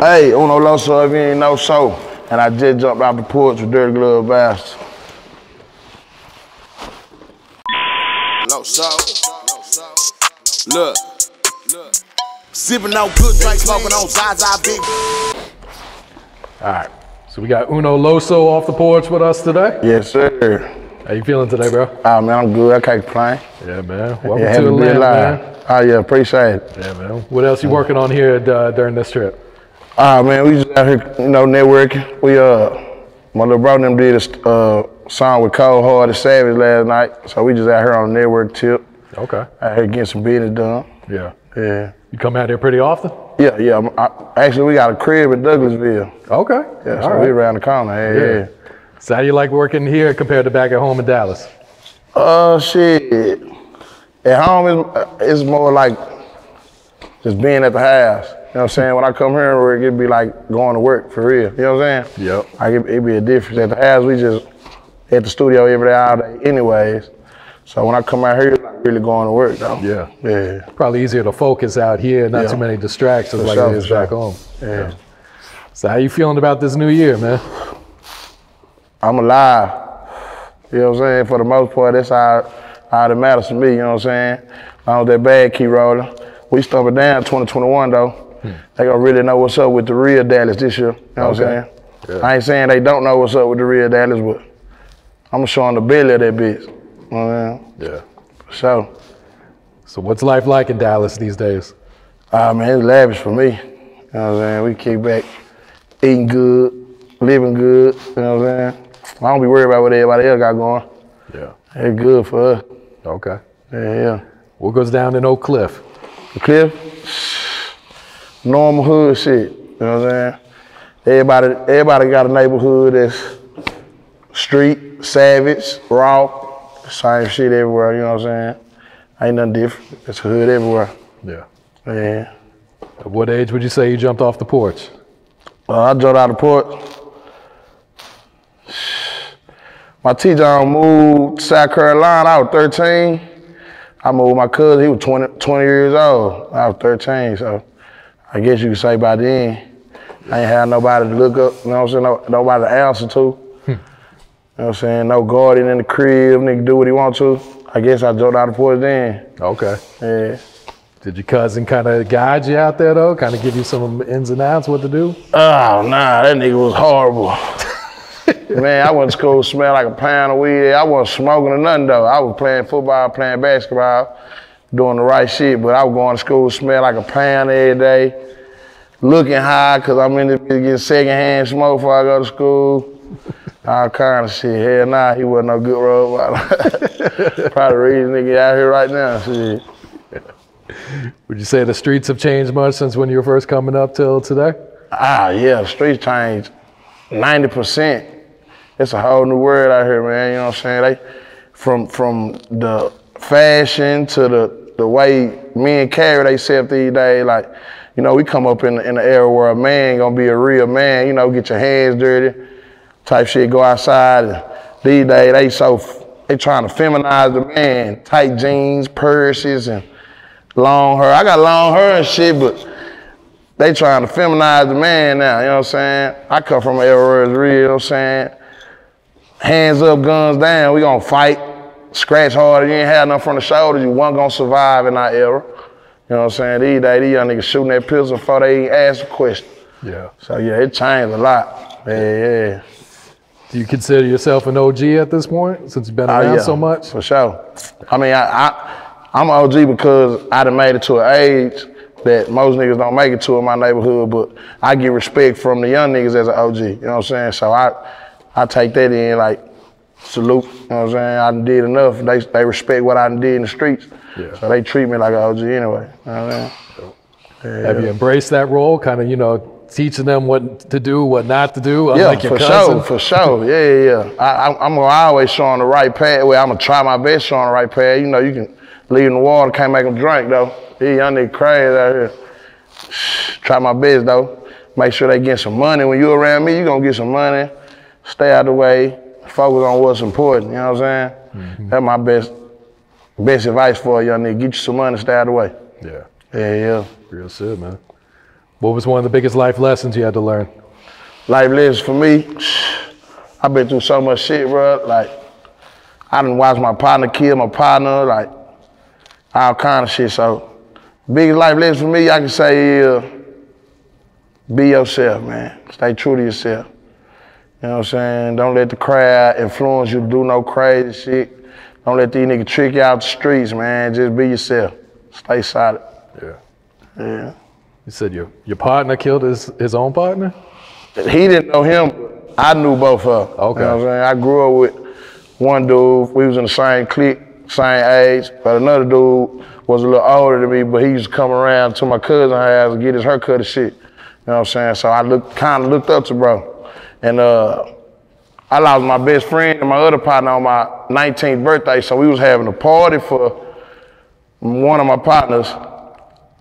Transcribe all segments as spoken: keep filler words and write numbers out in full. Hey, Uno Loso, if you ain't know so. And I just jumped out the porch with Dirty Glove Bastard. Loso, look, sipping on good drink, smoking on Zaza Big. All right, so we got Uno Loso off the porch with us today. Yes, sir. How you feeling today, bro? Oh, man, I'm good. I can't complain. Yeah, man. Welcome yeah, to Atlanta, man. Oh, yeah, appreciate it. Yeah, man. What else you working on here at, uh, during this trip? Ah, uh, man, we just out here, you know, networking. We, uh, my little bro and them did a uh, song with Cold Hard and Savage last night, so we just out here on a network tip. Okay. Out here getting some business done. Yeah. Yeah. You come out here pretty often? Yeah, yeah. I, actually, we got a crib in Douglasville. Okay. Yeah, all so right. We around the corner. Hey, yeah. yeah. So how do you like working here compared to back at home in Dallas? Uh, shit. At home, it's, it's more like just being at the house. You know what I'm saying? When I come here, it'd be like going to work for real. You know what I'm saying? Yep. Like it, it'd be a difference. At the house, we just at the studio every day, all day anyways. So when I come out here, it's not really going to work though. Yeah. Yeah. Probably easier to focus out here, not yeah. too many distractions for like sure, it is sure. back home. Yeah. yeah. So how you feeling about this new year, man? I'm alive. You know what I'm saying? For the most part, that's how, how that matters to me. You know what I'm saying? As long as that bag keep rolling. We stomping down twenty twenty-one though. Hmm. They gonna really know what's up with the real Dallas this year. You know okay. what I'm saying? Yeah. I ain't saying they don't know what's up with the real Dallas, but I'm showing the belly of that bitch. You know what I mean? Yeah. So. So what's life like in Dallas these days? Ah, uh, man, it's lavish for me. You know what I'm saying? We kick back, eating good, living good. You know what I'm saying? I don't be worried about what everybody else got going. Yeah. It's good for us. Okay. Yeah, yeah. What goes down in Oak Cliff? The Cliff? Normal hood shit, you know what I'm saying? Everybody, everybody got a neighborhood that's street, savage, raw, same shit everywhere, you know what I'm saying? Ain't nothing different, it's a hood everywhere. Yeah. Yeah. At what age would you say you jumped off the porch? Uh, I jumped out the porch. My T-John moved to South Carolina, I was thirteen. I moved with my cousin, he was twenty, twenty years old. I was thirteen, so. I guess you could say by then, I ain't had nobody to look up, you know what I'm saying, no, nobody to answer to. Hmm. You know what I'm saying, no guardian in the crib, nigga do what he want to. I guess I jumped out of the porch then. Okay. Yeah. Did your cousin kind of guide you out there though? Kind of give you some ins and outs what to do? Oh, nah, that nigga was horrible. Man, I went to school, smelled like a pound of weed. I wasn't smoking or nothing though. I was playing football, playing basketball. Doing the right shit, but I was going to school, smell like a pound every day, looking high, cause I'm in the getting secondhand smoke before I go to school. All kind of shit. Hell nah, he wasn't no good road rider. Probably reason nigga out here right now. Shit. Yeah. Would you say the streets have changed much since when you were first coming up till today? Ah, yeah, the streets changed ninety percent. It's a whole new world out here, man. You know what I'm saying? They from from the fashion to the the way men carry themselves these days, like, you know, we come up in, in the era where a man gonna be a real man, you know, get your hands dirty, type shit, go outside. And these days, they so, they trying to feminize the man, tight jeans, purses, and long hair. I got long hair and shit, but they trying to feminize the man now, you know what I'm saying? I come from an era where it's real, you know what I'm saying? Hands up, guns down, we gonna fight. Scratch harder, you ain't had nothing from the shoulders, you wasn't gonna survive in our era. You know what I'm saying? These days, these young niggas shooting that pistol before they even ask a question. Yeah. So yeah, it changed a lot. Yeah, yeah. Do you consider yourself an O G at this point, since you've been around uh, yeah, so much? For sure. I mean, I, I, I'm an O G because I done made it to an age that most niggas don't make it to in my neighborhood, but I get respect from the young niggas as an O G, you know what I'm saying? So I, I take that in, like, salute, you know what I'm saying? I did enough. They, they respect what I did in the streets. Yeah. So they treat me like an O G anyway. You know what I'm saying? Yeah. Have you embraced that role? Kind of, you know, teaching them what to do, what not to do? Yeah, like your for cousin? sure, for sure. Yeah, yeah, yeah. I, I, I'm always showing the right path. Well, I'm going to try my best showing the right path. You know, you can leave in the water, can't make them drink, though. These young niggas crazy out here. Try my best, though. Make sure they get some money. When you around me, you going to get some money. Stay out of the way. Focus on what's important, you know what I'm saying? Mm-hmm. That's my best best advice for a young nigga. Get you some money, stay out of the way. Yeah. Yeah, yeah. Real shit, man. What was one of the biggest life lessons you had to learn? Life lessons for me, I've been through so much shit, bro. Like, I done watched my partner kill my partner, like, all kind of shit. So, biggest life lesson for me, I can say, uh, be yourself, man. Stay true to yourself. You know what I'm saying? Don't let the crowd influence you to do no crazy shit. Don't let these niggas trick you out the streets, man. Just be yourself. Stay solid. Yeah. Yeah. You said your, your partner killed his, his own partner? He didn't know him, but I knew both of them. Okay. You know what I'm saying? I grew up with one dude. We was in the same clique, same age. But another dude was a little older than me, but he used to come around to my cousin's house and get his haircut and shit. You know what I'm saying? So I looked, kind of looked up to bro. And uh, I lost my best friend and my other partner on my nineteenth birthday, so we was having a party for one of my partners.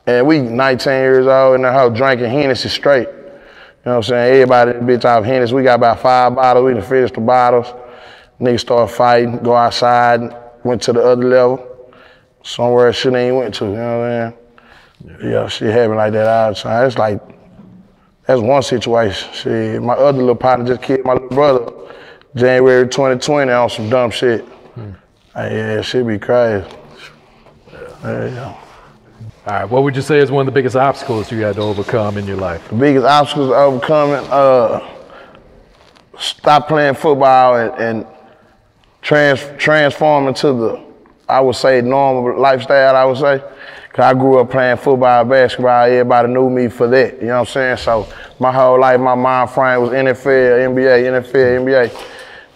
And we nineteen years old in the house drinking Hennessy straight. You know what I'm saying? Everybody, bitch, off Hennessy. We got about five bottles. We done finished the bottles. Niggas start fighting, go outside, went to the other level. Somewhere shit ain't went to, you know what I'm saying? Yeah, shit happen like that all the time. It's like, that's one situation. Shit, my other little partner just killed my little brother January twenty twenty on some dumb shit. Hmm. Hey, yeah, shit be crazy. Yeah. Yeah. All right, what would you say is one of the biggest obstacles you had to overcome in your life? The biggest obstacles overcoming, uh, stop playing football and, and trans, transform into the, I would say, normal lifestyle, I would say. Cause I grew up playing football, basketball, everybody knew me for that, you know what I'm saying? So my whole life, my mind frame was N F L, N B A, N F L, N B A.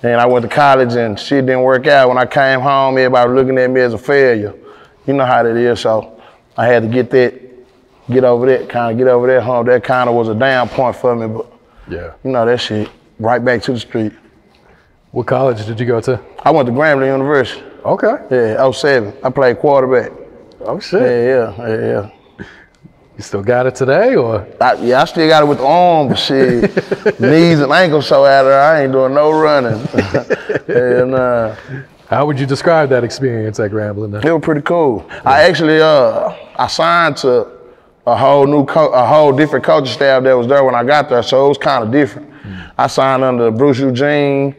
And I went to college and shit didn't work out. When I came home, everybody was looking at me as a failure. You know how that is, so. I had to get that, get over that, kind of get over that hump. That kind of was a down point for me, but yeah, you know, that shit, right back to the street. What college did you go to? I went to Grambling University. Okay. Yeah, oh seven. I played quarterback. Oh, shit. Yeah, yeah, yeah, yeah. You still got it today, or? I, yeah, I still got it with the arm, but shit, knees and ankles so out of there, I ain't doing no running. and, uh, How would you describe that experience at Grambling? It was pretty cool. Yeah. I actually, uh, I signed to a whole new, co a whole different coaching staff that was there when I got there, so it was kind of different. Mm. I signed under Bruce Eugene,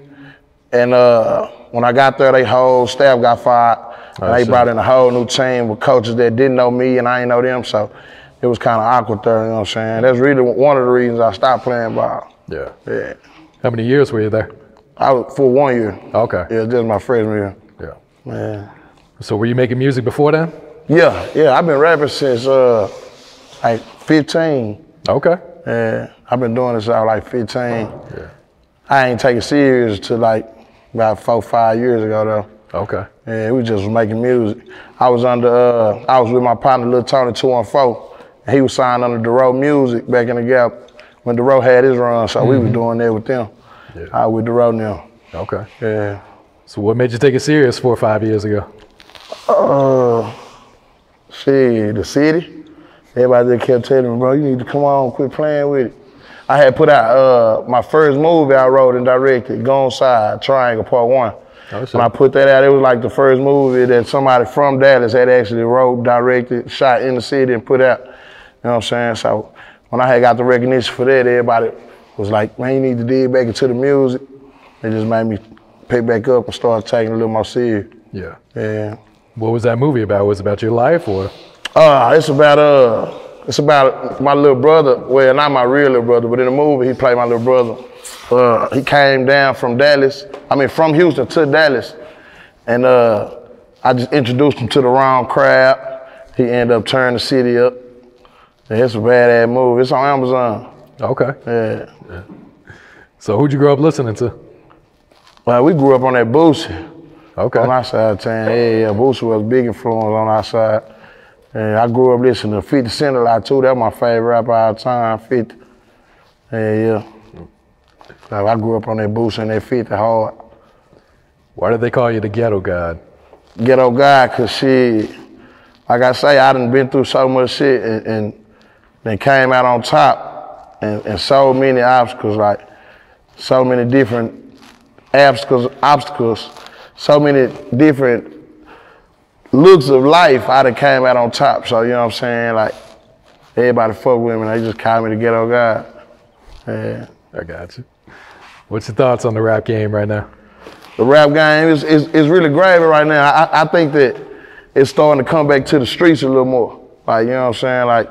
and uh, when I got there, their whole staff got fired. Oh, and they shit. Brought in a whole new team with coaches that didn't know me and I didn't know them, so it was kind of awkward there, you know what I'm saying? That's really one of the reasons I stopped playing ball. Yeah. Yeah. How many years were you there? I was for one year. Okay. Yeah, just my freshman year. Yeah. Man. So were you making music before then? Yeah, yeah. I've been rapping since uh, like fifteen. Okay. Yeah, I've been doing this out like fifteen. Yeah. I ain't taking serious to like about four, five years ago though. Okay. Yeah, we just was making music. I was under, uh, I was with my partner Lil Tony two one four, and he was signed under DeRoe Music back in the gap when DeRoe had his run, so mm-hmm. we was doing that with them. Yeah. I with DeRoe now. Okay. Yeah. So what made you take it serious four or five years ago? Uh, see, the city. Everybody just kept telling me, bro, you need to come on, quit playing with it. I had put out uh, my first movie I wrote and directed, Gone Side Triangle Part One. Oh, when I put that out, it was like the first movie that somebody from Dallas had actually wrote, directed, shot in the city and put out. You know what I'm saying? So when I had got the recognition for that, everybody was like, man, you need to dig back into the music. It just made me pick back up and start taking a little more serious. Yeah. Yeah. What was that movie about? Was it about your life or? Uh, it's about uh, it's about my little brother. Well, not my real little brother, but in the movie, he played my little brother. Uh, he came down from Dallas, I mean, from Houston to Dallas. And uh, I just introduced him to the wrong crowd. He ended up turning the city up. And it's a badass movie. It's on Amazon. Okay. Yeah. Yeah. So who'd you grow up listening to? Well, we grew up on that Boosie. Okay. On our side of town. Yeah, yeah, Boosie was a big influence on our side. And I grew up listening to fifty Cent a lot too. That was my favorite rapper of all time, fifty. Yeah, yeah. So I grew up on that Boosie and that fifty hard. Why did they call you the Ghetto God? Ghetto God, cause shit, like I say, I done been through so much shit and, and then came out on top. And, and so many obstacles, like so many different obstacles, obstacles, so many different looks of life, I done came out on top. So, you know what I'm saying? Like, everybody fuck with me. They just call me the ghetto god. Yeah. I got you. What's your thoughts on the rap game right now? The rap game is is, is really gravy right now. I, I think that it's starting to come back to the streets a little more. Like, you know what I'm saying? Like,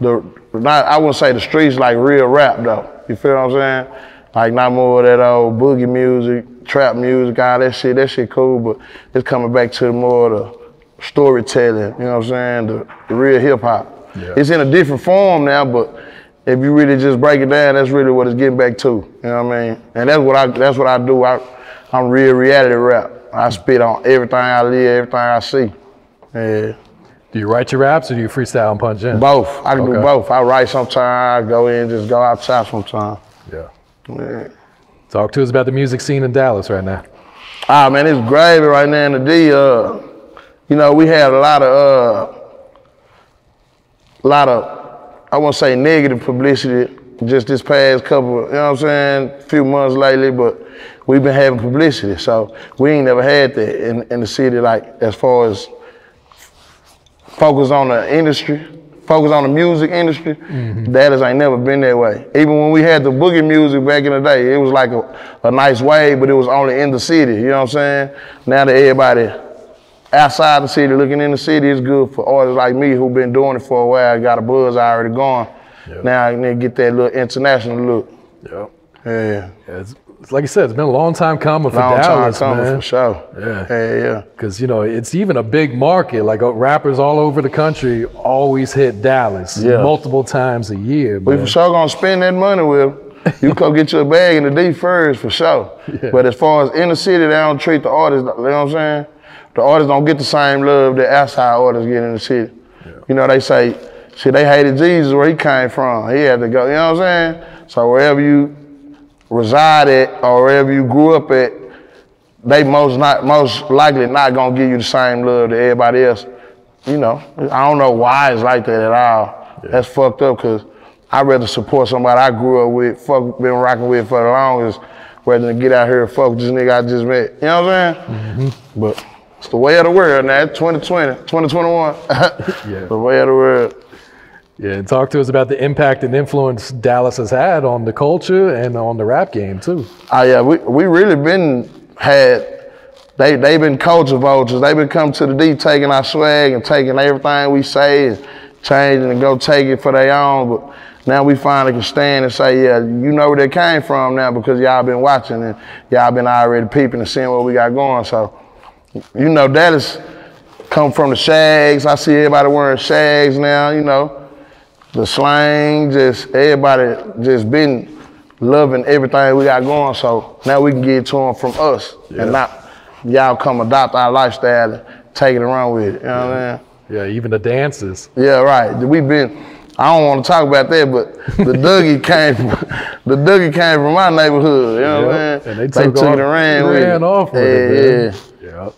the not I wouldn't say the streets like real rap though. You feel what I'm saying? Like, not more of that old boogie music, trap music, all that shit. That shit cool, but it's coming back to more of the storytelling, you know what I'm saying? The, the real hip hop. Yeah. It's in a different form now, but if you really just break it down, that's really what it's getting back to. You know what I mean? And that's what I that's what I do. I I'm real reality rap. I spit on everything I live, everything I see. Yeah. Do you write your raps or do you freestyle and punch in? Both. I can okay. do both. I write sometimes, I go in, just go outside sometimes. Yeah. Yeah. Talk to us about the music scene in Dallas right now. Ah man, it's gravy right now in the D. Uh, you know, we had a lot of, uh, lot of, I won't say negative publicity just this past couple, you know what I'm saying, few months lately, but we've been having publicity, so we ain't never had that in, in the city, like as far as focus on the industry, focus on the music industry. Mm-hmm. Dallas ain't never been that way. Even when we had the boogie music back in the day, it was like a, a nice wave, but it was only in the city, you know what I'm saying? Now that everybody outside the city, looking in the city, it's good for artists like me who've been doing it for a while, got a buzz already going. Yep. Now I need to get that little international look. Yep. Yeah. Yeah, it's, it's like you said, it's been a long time coming for long Dallas, long time coming, man. For sure. Yeah. Yeah, yeah. Because, you know, it's even a big market. Like, rappers all over the country always hit Dallas yeah. multiple times a year, man. We for sure gonna spend that money with them. You come get your bag in the D first, for sure. Yeah. But as far as in the city, they don't treat the artists, you know what I'm saying? The artists don't get the same love that outside artists get in the city. Yeah. You know, they say, see, they hated Jesus where he came from. He had to go, you know what I'm saying? So wherever you reside at or wherever you grew up at, they most not most likely not gonna give you the same love that everybody else. You know, I don't know why it's like that at all. Yeah. That's fucked up, because I'd rather support somebody I grew up with, fuck been rocking with for the longest, rather than get out here and fuck this nigga I just met. You know what I'm saying? Mm-hmm. But it's the way of the world now, twenty twenty, twenty twenty-one. Yeah. The way of the world. Yeah, and talk to us about the impact and influence Dallas has had on the culture and on the rap game too. Oh yeah, we we really been had, they they been culture vultures. They been coming to the D taking our swag and taking everything we say and changing and go take it for their own. But now we finally can stand and say, yeah, you know where they came from now, because y'all been watching and y'all been already peeping and seeing what we got going. So, you know, Dallas come from the shags. I see everybody wearing shags now, you know. The slang, just everybody just been loving everything we got going, so now we can get to them from us, yeah. and not y'all come adopt our lifestyle and take it around with it, you know yeah. what I mean? Yeah, even the dances. Yeah, right, we been, I don't want to talk about that, but the Dougie came from, the Dougie came from my neighborhood, you know yep. what I mean? And they took, they took it around with ran it. off with yeah, it, man. Yeah.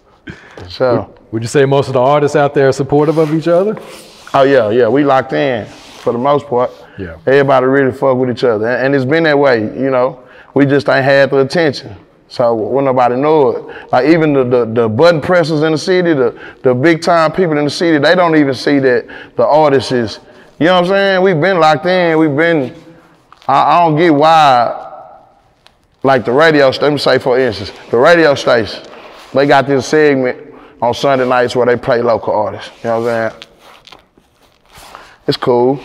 Yep. So. Would, would you say most of the artists out there are supportive of each other? Oh yeah, yeah, we locked in. For the most part, yeah. everybody really fuck with each other. And it's been that way, you know. We just ain't had the attention. So when nobody know it. Like even the, the, the button pressers in the city, the, the big time people in the city, they don't even see that the artists is, you know what I'm saying? We've been locked in, we've been, I, I don't get why, like the radio, let me say for instance, the radio station, they got this segment on Sunday nights where they play local artists, you know what I'm saying? It's cool.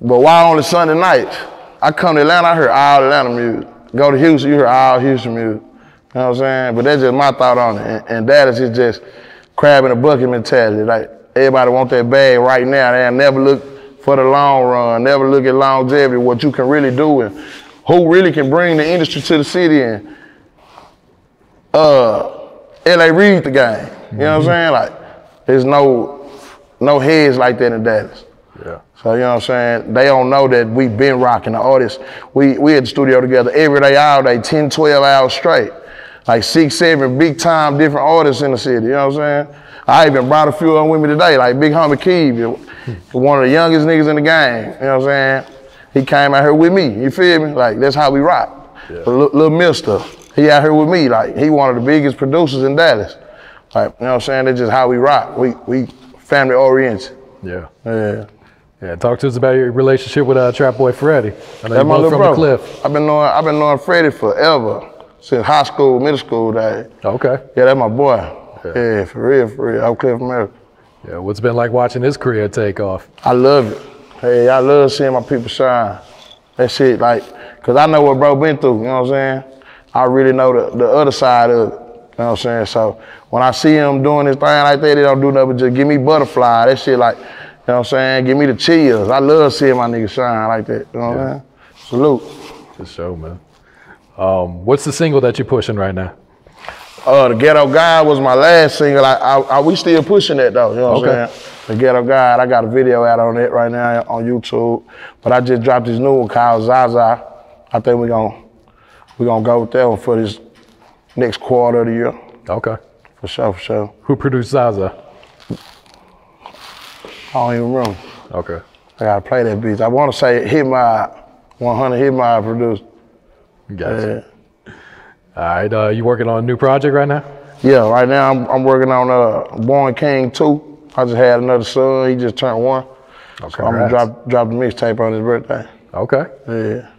But why only Sunday nights? I come to Atlanta, I hear all Atlanta music. Go to Houston, you hear all Houston music. You know what I'm saying? But that's just my thought on it. And, and that is it's just crab in a bucket mentality. Like, everybody want that bag right now. They'll never look for the long run, never look at longevity, what you can really do and who really can bring the industry to the city. And uh, L A Reid the game. You mm-hmm. know what I'm saying? Like, there's no... No heads like that in Dallas. Yeah. So, you know what I'm saying? They don't know that we've been rocking the artists. We we at the studio together every day, all day, ten, twelve hours straight. Like six, seven big time different artists in the city, you know what I'm saying? I even brought a few of them with me today, like Big Homie Keeve, one of the youngest niggas in the game, you know what I'm saying? He came out here with me, you feel me? Like, that's how we rock. Yeah. But Lil Mister, he out here with me, like, he one of the biggest producers in Dallas. Like, you know what I'm saying? That's just how we rock. We we. Family oriented. Yeah. Yeah. Yeah, talk to us about your relationship with uh, Trap Boy Freddie. I know That's my little from brother. The Cliff. I've been knowing I've been knowing Freddie forever. Since high school, middle school day. Okay. Yeah, that's my boy. Yeah, yeah for real, for real. Oak Cliff, America. Yeah, what's been like watching his career take off? I love it. Hey, I love seeing my people shine. That shit, like, cause I know what bro been through, you know what I'm saying? I really know the, the other side of it, you know what I'm saying? So when I see him doing his thing like that, they don't do nothing but just give me butterfly, that shit like, you know what I'm saying? Give me the chills. I love seeing my niggas shine like that, you know what I'm yeah. saying? Salute. Good show, man. Um, what's the single that you're pushing right now? Uh, The Ghetto Guy was my last single. I, I, I, we still pushing that though, you know what okay. I'm saying? The Ghetto Guy, I got a video out on it right now on YouTube. But I just dropped this new one, Kyle Zaza. I think we're gonna, we're gonna go with that one for this next quarter of the year. Okay. For sure, for sure. Who produced Zaza? I don't even remember. Okay. I gotta play that beat. I wanna say Hit My one hundred, Hit My produced. Gotcha. Yeah. All right, uh, you working on a new project right now? Yeah, right now I'm, I'm working on uh, Born King two. I just had another son, he just turned one. Okay. So I'm gonna drop, drop the mixtape on his birthday. Okay. Yeah.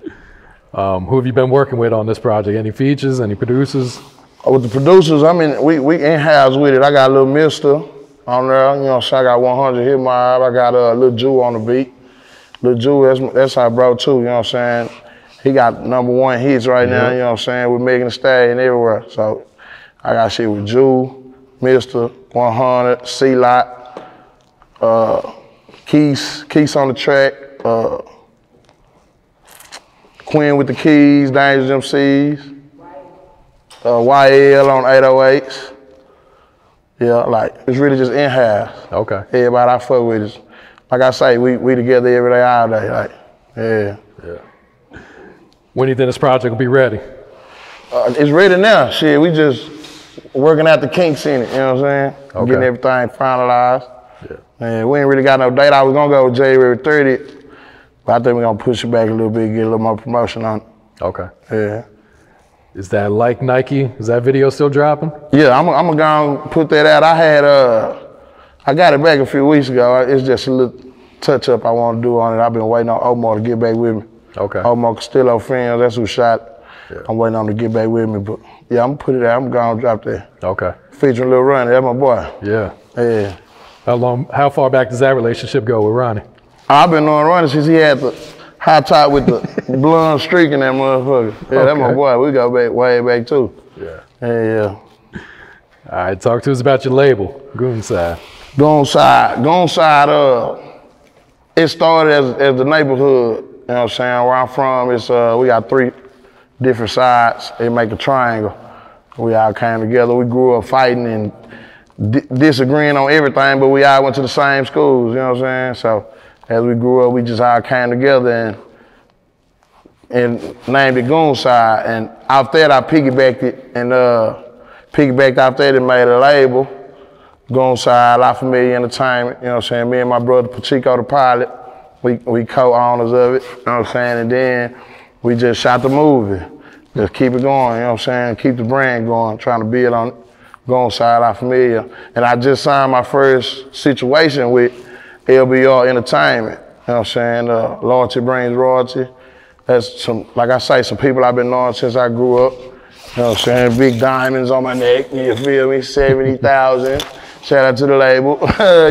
Um, who have you been working with on this project? Any features, any producers? Oh, with the producers, I mean, we, we in-house with it. I got Lil Mister on there, you know, so I got one hundred Hit My Eye. I got uh, Lil Jew on the beat. Lil Jew, that's, that's our bro too, you know what I'm saying? He got number one hits right mm-hmm. now, you know what I'm saying? We're making a stay and everywhere. So I got shit with Jew, Mister, one hundred, C-Lot, uh, Keese, Keese on the track, uh, Quinn with the Keys, Dangerous M Cs, uh, Y L on eight oh eights. Yeah, like, it's really just in-house. Okay. Everybody I fuck with is, like I say, we, we together every day, all day, like, yeah. Yeah. When do you think this project will be ready? Uh, it's ready now, shit. We just working out the kinks in it, you know what I'm saying? Okay. Getting everything finalized. Yeah. And we ain't really got no date. I was gonna go with January thirtieth, but I think we're gonna push it back a little bit, get a little more promotion on it. Okay. Yeah. Is that like Nike? Is that video still dropping? Yeah, I'm, I'm gonna put that out. I had, uh, I got it back a few weeks ago. It's just a little touch up I wanna do on it. I've been waiting on Omar to get back with me. Okay. Omar Castillo friends, that's who shot. Yeah. I'm waiting on him to get back with me, but yeah, I'm gonna put it out. I'm gonna drop that. Okay. Featuring Lil Ronnie, that's my boy. Yeah. Yeah. How long, how far back does that relationship go with Ronnie? I've been knowing Ronnie since he had the high top with the blonde streak in that motherfucker. Yeah, okay. That's my boy. We go back way back too. Yeah. Yeah, yeah. All right, talk to us about your label, Goonside. Goonside. Goonside, uh, it started as, as the neighborhood. You know what I'm saying? Where I'm from, it's uh, we got three different sides. They make a triangle. We all came together. We grew up fighting and di disagreeing on everything, but we all went to the same schools. You know what I'm saying? So as we grew up, we just all came together and and named it Goonside. And after that, I piggybacked it and uh, piggybacked after that and made a label, Goonside La Familia Entertainment. You know what I'm saying? Me and my brother Pacheco, the pilot. We, we co-owners of it, you know what I'm saying? And then we just shot the movie. Just keep it going, you know what I'm saying? Keep the brand going, trying to build on it. Gone Side La Familia. And I just signed my first situation with L B R Entertainment, you know what I'm saying? Uh, Loyalty Brains Royalty. That's some, like I say, some people I've been knowing since I grew up. You know what I'm saying? Big diamonds on my neck, you feel me? seventy thousand. Shout out to the label,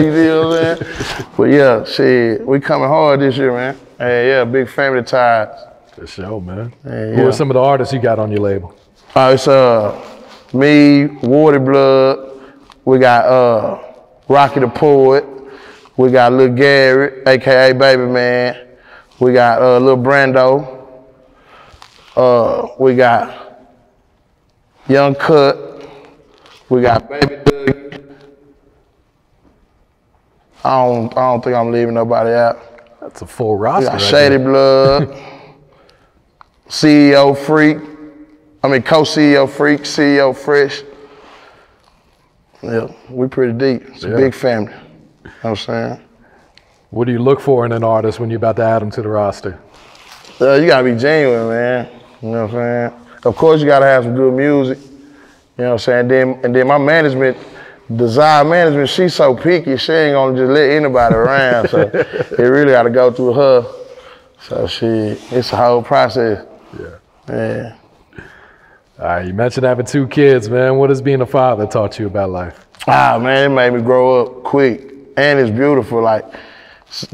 you feel what I'm saying? But yeah, shit, we coming hard this year, man. Hey, yeah, big family ties. For sure, man. Hey, Who yeah. are some of the artists you got on your label? Uh, it's uh, me, Water Blood. We got uh, Rocky the Poet. We got Lil' Gary, A K A Baby Man. We got uh, Lil' Brando. Uh, we got Young Cut. We got Baby Doug. I don't, I don't think I'm leaving nobody out. That's a full roster. We got right Shady there. Blood, C E O Freak, I mean co-C E O Freak, C E O Fresh. Yeah, we pretty deep. It's yeah. a big family. You know what I'm saying? What do you look for in an artist when you're about to add them to the roster? Uh, you gotta be genuine, man. You know what I'm saying? Of course you gotta have some good music. You know what I'm saying? Then, and then my management, Desire Management, she's so picky, she ain't gonna just let anybody around. So it really gotta go through her. So she, it's a whole process. Yeah. Yeah. All right, you mentioned having two kids, man. What has being a father taught you about life? Ah, man, it made me grow up quick. And it's beautiful, like,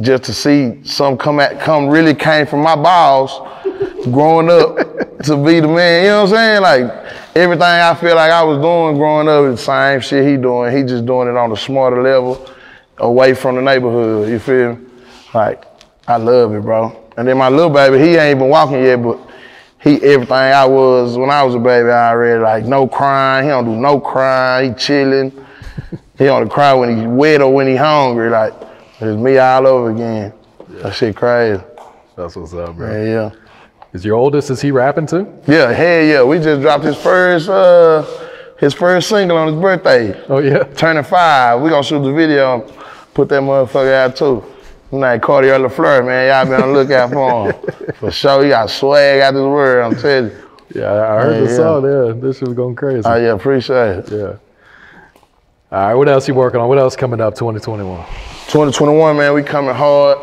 just to see some come at, come really came from my balls growing up to be the man, you know what I'm saying? Like, everything I feel like I was doing growing up is the same shit he doing. He just doing it on a smarter level, away from the neighborhood, you feel me? Like, I love it, bro. And then my little baby, he ain't even walking yet, but he everything I was when I was a baby, I already, like, no crying. He don't do no crying, he chilling. He only cry when he's wet or when he hungry, like, it's me all over again. Yeah. That shit crazy. That's what's up, bro. Yeah, yeah. Is your oldest, is he rapping too? Yeah, hell yeah. We just dropped his first uh, his first single on his birthday. Oh yeah? Turning five. We gonna shoot the video and put that motherfucker out too. I'm like Cordial LaFleur, man. Y'all been on the lookout for him. For sure, he got swag out this world, I'm telling you. Yeah, I heard yeah, the yeah. song, yeah. This shit was going crazy. Oh yeah, appreciate it. Yeah. All right, what else you working on? What else coming up twenty twenty-one? twenty twenty-one, man, we coming hard.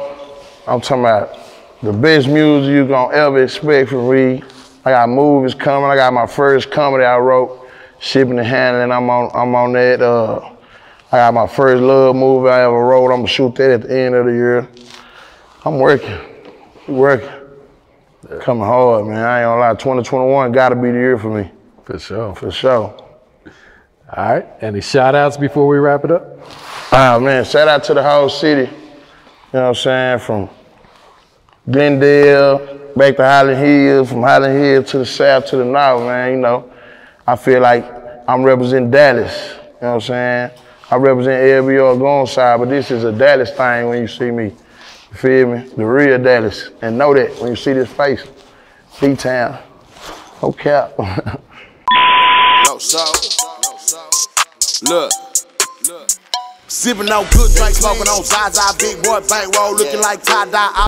I'm talking about the best music you gonna ever expect from me. I got movies coming. I got my first comedy I wrote, Shipping and Handling. I'm on I'm on that. Uh, I got my first love movie I ever wrote. I'm gonna shoot that at the end of the year. I'm working, working. Yeah. Coming hard, man. I ain't gonna lie, twenty twenty-one gotta be the year for me. For sure. For sure. All right, any shout outs before we wrap it up? Oh man, shout out to the whole city. You know what I'm saying? From Glendale, back to Highland Hills, from Highland Hills to the south to the north, man, you know. I feel like I'm representing Dallas, you know what I'm saying? I represent L B R Gone Side, but this is a Dallas thing when you see me, you feel me? The real Dallas, and know that when you see this face, D-town, no cap. No salt, no salt, look, look. Sipping on good drinks, smoking on Zaza, big boy bankroll, looking yeah. like tie-dye.